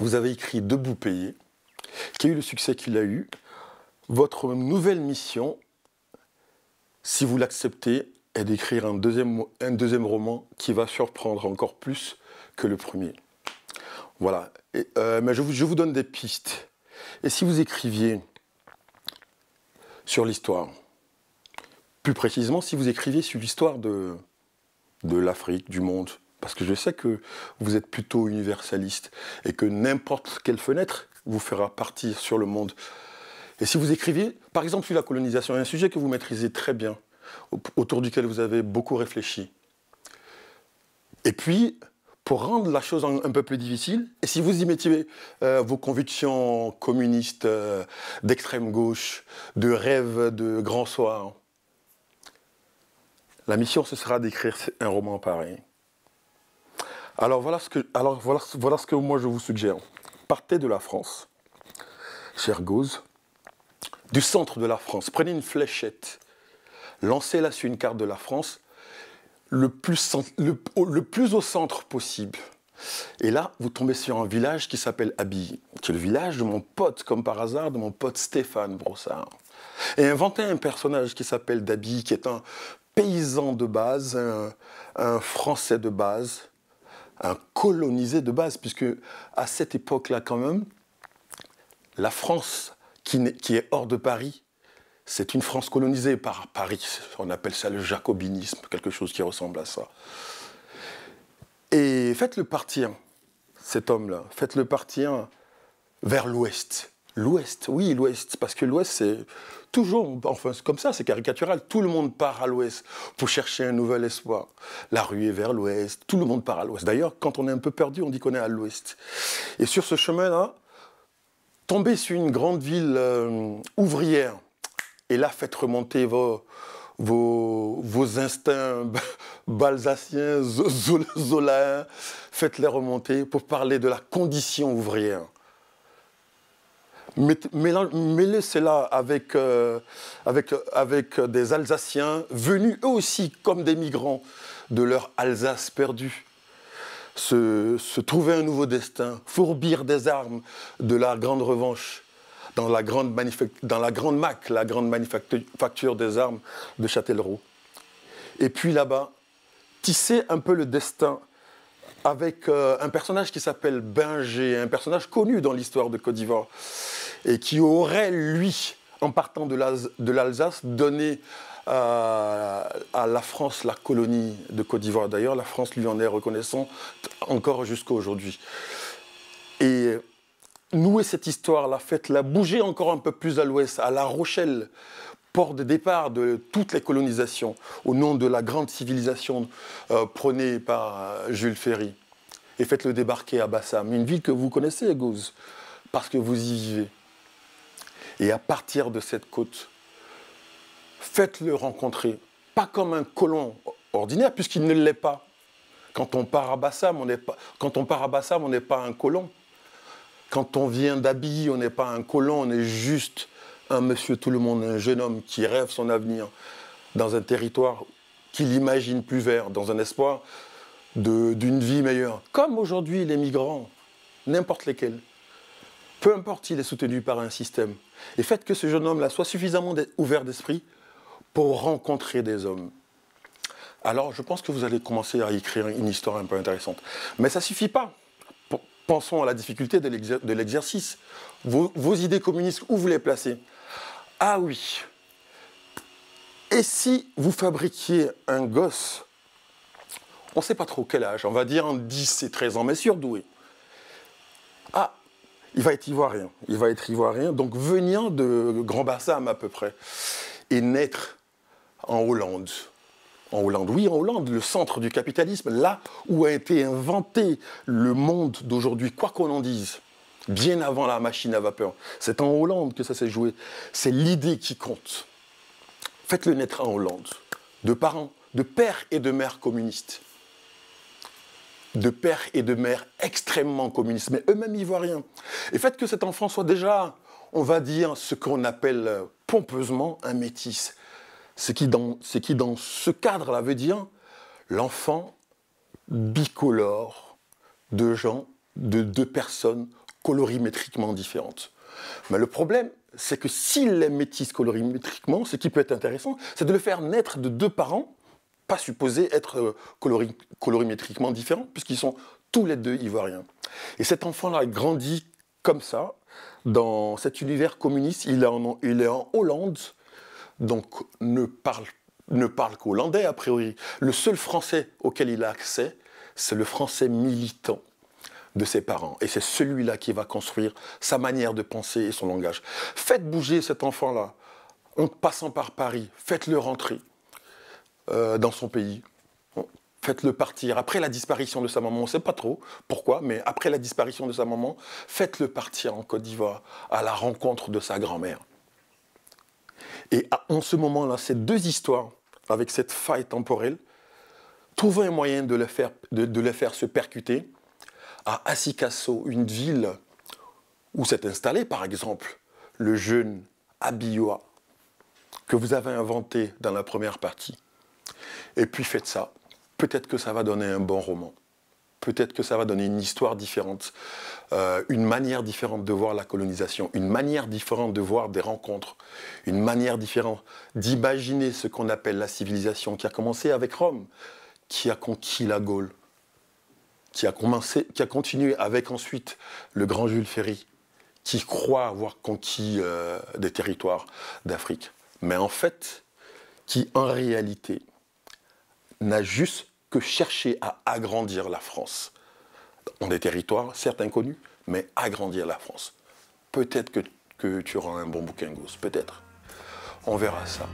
vous avez écrit Debout payé, qui a eu le succès qu'il a eu. Votre nouvelle mission, si vous l'acceptez, est d'écrire un deuxième roman qui va surprendre encore plus que le premier. Voilà. Mais je vous donne des pistes. Et si vous écriviez sur l'histoire, plus précisément, si vous écriviez sur l'histoire de l'Afrique, du monde, parce que je sais que vous êtes plutôt universaliste et que n'importe quelle fenêtre vous fera partir sur le monde. Et si vous écriviez, par exemple, sur la colonisation, un sujet que vous maîtrisez très bien, autour duquel vous avez beaucoup réfléchi. Et puis, pour rendre la chose un peu plus difficile, et si vous y mettiez vos convictions communistes, d'extrême gauche, de rêve de grand soir, la mission, ce sera d'écrire un roman pareil. Alors, voilà ce que moi je vous suggère. Partez de la France, cher Gauze, du centre de la France. Prenez une fléchette, lancez-la sur une carte de la France, le plus au centre possible. Et là, vous tombez sur un village qui s'appelle Abi, qui est le village de mon pote, comme par hasard, de mon pote Stéphane Brossard. Et inventez un personnage qui s'appelle D'Abi, qui est un paysan de base, un Français de base, un colonisé de base, puisque à cette époque-là, quand même, la France qui est hors de Paris, c'est une France colonisée par Paris. On appelle ça le jacobinisme, quelque chose qui ressemble à ça. Et faites-le partir, cet homme-là, faites-le partir vers l'Ouest. L'Ouest, oui, l'Ouest, parce que l'Ouest, c'est toujours, enfin, comme ça, c'est caricatural. Tout le monde part à l'Ouest pour chercher un nouvel espoir. La rue est vers l'Ouest, tout le monde part à l'Ouest. D'ailleurs, quand on est un peu perdu, on dit qu'on est à l'Ouest. Et sur ce chemin-là, tombez sur une grande ville ouvrière, et là, faites remonter vos instincts balsaciens, zolains, faites-les remonter pour parler de la condition ouvrière. Mêlez cela avec des Alsaciens venus eux aussi comme des migrants de leur Alsace perdue, se trouver un nouveau destin, fourbir des armes de la grande revanche dans la grande manufacture des armes de Châtellerault. Et puis là-bas, tisser un peu le destin avec un personnage qui s'appelle Binger, un personnage connu dans l'histoire de Côte d'Ivoire, et qui aurait, lui, en partant de l'Alsace, donné à la France la colonie de Côte d'Ivoire. D'ailleurs, la France lui en est reconnaissante encore jusqu'à aujourd'hui. Et nouer cette histoire-là, faites-la bouger encore un peu plus à l'ouest, à La Rochelle, port de départ de toutes les colonisations, au nom de la grande civilisation prônée par Jules Ferry. Et faites-le débarquer à Bassam, une ville que vous connaissez, Gauze, parce que vous y vivez. Et à partir de cette côte, faites-le rencontrer, pas comme un colon ordinaire, puisqu'il ne l'est pas. Quand on part à Bassam, on n'est pas un colon. Quand on vient d'Abi, on n'est pas un colon, on est juste un monsieur tout le monde, un jeune homme qui rêve son avenir dans un territoire qu'il imagine plus vert, dans un espoir d'une vie meilleure. Comme aujourd'hui les migrants, n'importe lesquels, peu importe s'il est soutenu par un système. Et faites que ce jeune homme-là soit suffisamment ouvert d'esprit pour rencontrer des hommes. Alors je pense que vous allez commencer à écrire une histoire un peu intéressante. Mais ça ne suffit pas. Pensons à la difficulté de l'exercice. Vos idées communistes, où vous les placez? Ah oui. Et si vous fabriquiez un gosse, on ne sait pas trop quel âge, on va dire en 10 et 13 ans, mais surdoué. Ah, il va être ivoirien. Il va être ivoirien, donc venir de Grand-Bassam à peu près, et naître en Hollande. En Hollande, oui, en Hollande, le centre du capitalisme, là où a été inventé le monde d'aujourd'hui, quoi qu'on en dise, bien avant la machine à vapeur. C'est en Hollande que ça s'est joué. C'est l'idée qui compte. Faites-le naître en Hollande, de parents, de pères et de mères communistes. De pères et de mères extrêmement communistes, mais eux-mêmes ivoiriens. Et faites que cet enfant soit déjà, on va dire, ce qu'on appelle pompeusement un métis. Ce qui, dans ce cadre-là, veut dire l'enfant bicolore de gens, de deux personnes colorimétriquement différentes. Mais le problème, c'est que s'il les métisse colorimétriquement, ce qui peut être intéressant, c'est de le faire naître de deux parents, pas supposés être colorimétriquement différents, puisqu'ils sont tous les deux ivoiriens. Et cet enfant-là grandit comme ça, dans cet univers communiste. Il est en Hollande, donc ne parle qu'hollandais a priori. Le seul français auquel il a accès, c'est le français militant de ses parents. Et c'est celui-là qui va construire sa manière de penser et son langage. Faites bouger cet enfant-là, en passant par Paris, faites-le rentrer dans son pays. Faites-le partir. Après la disparition de sa maman, on ne sait pas trop pourquoi, mais après la disparition de sa maman, faites-le partir en Côte d'Ivoire à la rencontre de sa grand-mère. Et en ce moment-là, ces deux histoires, avec cette faille temporelle, trouvez un moyen de les faire se percuter à Assicasso, une ville où s'est installé, par exemple, le jeune Abioa que vous avez inventé dans la première partie. Et puis faites ça. Peut-être que ça va donner un bon roman. Peut-être que ça va donner une histoire différente, une manière différente de voir la colonisation, une manière différente de voir des rencontres, une manière différente d'imaginer ce qu'on appelle la civilisation qui a commencé avec Rome, qui a conquis la Gaule, qui a continué avec ensuite le grand Jules Ferry, qui croit avoir conquis des territoires d'Afrique, mais en fait, qui en réalité n'a juste que chercher à agrandir la France. Dans des territoires, certes inconnus, mais agrandir la France. Peut-être que tu auras un bon bouquin, Gauss, peut-être. On verra ça.